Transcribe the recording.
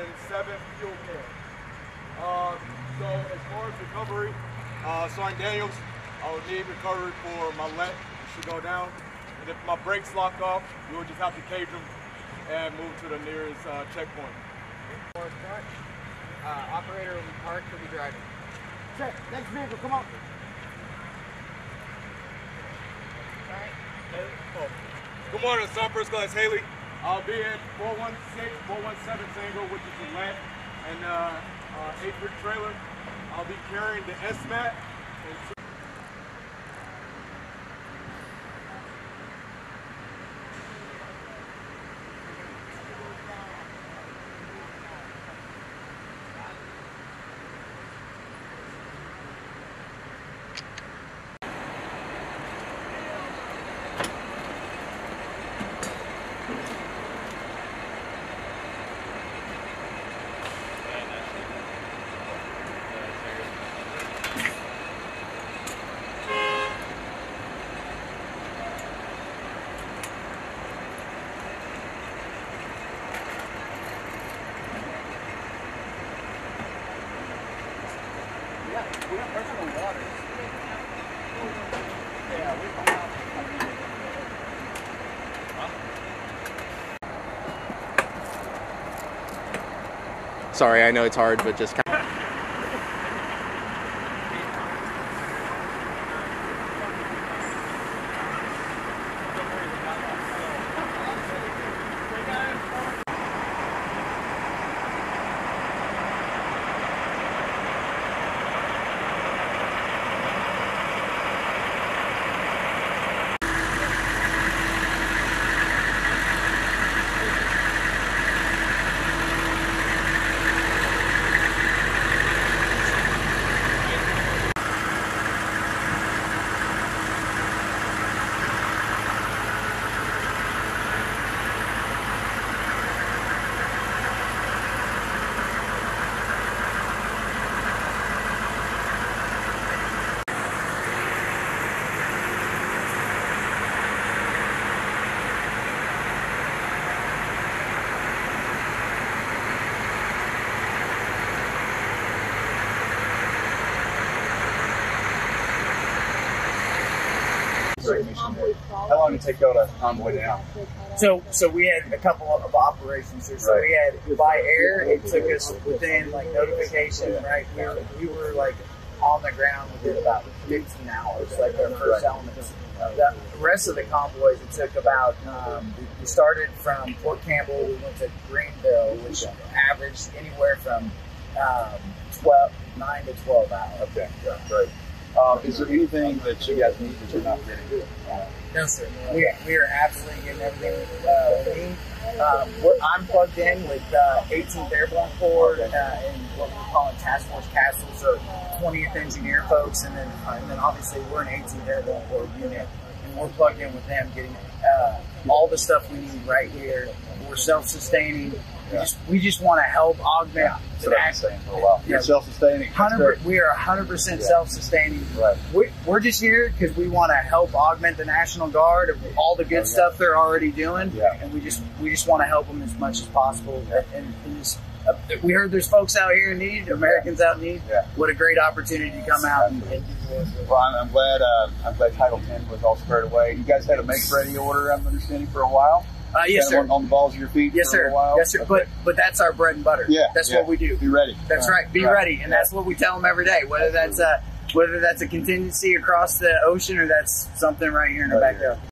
and 7 fuel cans. So as far as recovery, Sergeant Daniels, I would need recovery for my let, it should go down. And if my brakes lock off, you would just have to cage them and move to the nearest checkpoint. Operator will be parked, he'll be driving. Check, next vehicle, come on. Good morning, sir. First class Haley. I'll be at 416, 417 Tango, which is the LAT and 8-foot trailer. I'll be carrying the S-MAT. Sorry, I know it's hard, but just kind of How long did it take y'all to convoy down? So we had a couple of operations here. So we had by air, it took us within like notification, right? We were like on the ground within about 15 hours, like our first elements. The rest of the convoys, it took about, we started from Fort Campbell, we went to Greenville, which averaged anywhere from 9 to 12 hours. Okay, right. Is there anything that you guys need that you're not getting? No, sir. We are absolutely getting everything we need. I'm plugged in with 18th Airborne Corps and what we're calling Task Force Castles, or 20th Engineer folks, and then obviously we're an 18th Airborne Corps unit, and we're plugged in with them, getting all the stuff we need right here. We're self-sustaining. We just want to help augment. So that's what I'm saying for a while. You're self-sustaining. We are 100% self-sustaining. Right. We're just here because we want to help augment the National Guard of all the good stuff they're already doing, and we just want to help them as much as possible. And just, we heard there's folks out here in need, Americans out in need. Yeah. What a great opportunity to come out and do this. Well, I'm glad Title 10 was all squared away. You guys had a make-ready order, I'm understanding, for a while. Yes, sir. On the balls of your feet. Yes, sir. For a while. Yes, sir. Okay. But that's our bread and butter. Yeah. That's what we do. Be ready. That's right. Be ready, and that's what we tell them every day. Whether that's a contingency across the ocean, or that's something right here in the backyard.